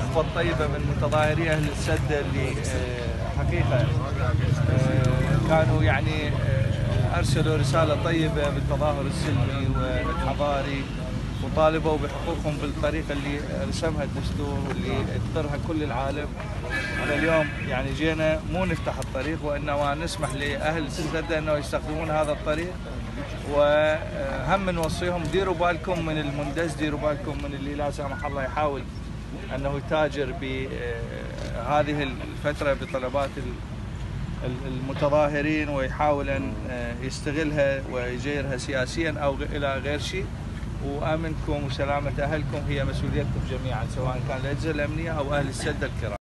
الأخوة الطيبة من متظاهري أهل السدة اللي حقيقة كانوا يعني أرسلوا رسالة طيبة بالتظاهر السلمي والحضاري وطالبوا بحقوقهم بالطريقة اللي رسمها الدستور واللي اذكرها كل العالم. احنا اليوم يعني جينا مو نفتح الطريق وإنما نسمح لأهل السدة أنه يستخدمون هذا الطريق، وهم نوصيهم ديروا بالكم من المندس، ديروا بالكم من اللي لا سمح الله يحاول أنه يتاجر بهذه الفترة بطلبات المتظاهرين ويحاول أن يستغلها ويجيرها سياسيا أو إلى غير شيء. وأمنكم وسلامة أهلكم هي مسؤوليتكم جميعا، سواء كان الأجهزة الأمنية أو أهل السدة الكرام.